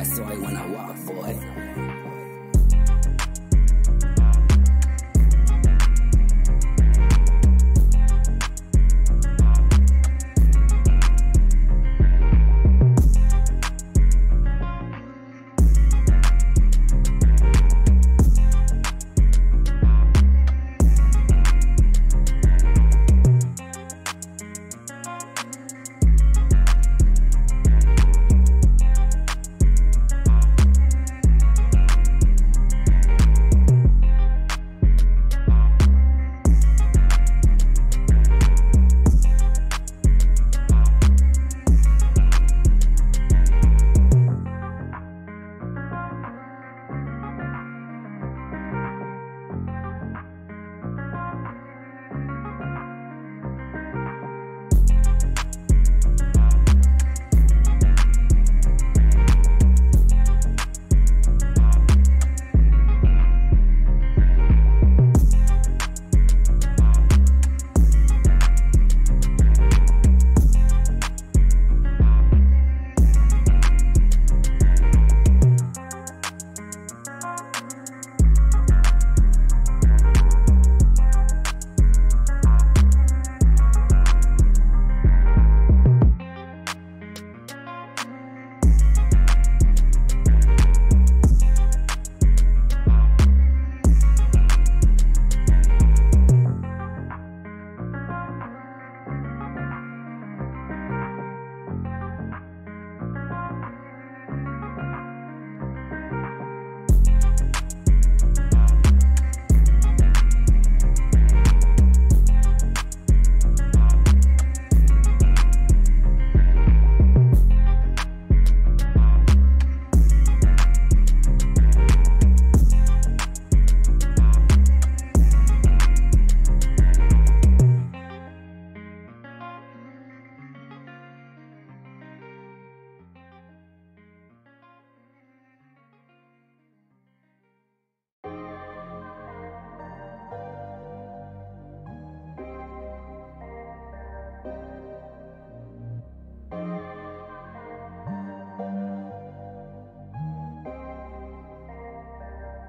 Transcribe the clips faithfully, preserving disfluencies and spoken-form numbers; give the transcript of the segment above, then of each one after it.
I saw it when I walked, boy.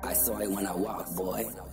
I saw it when I walked, boy.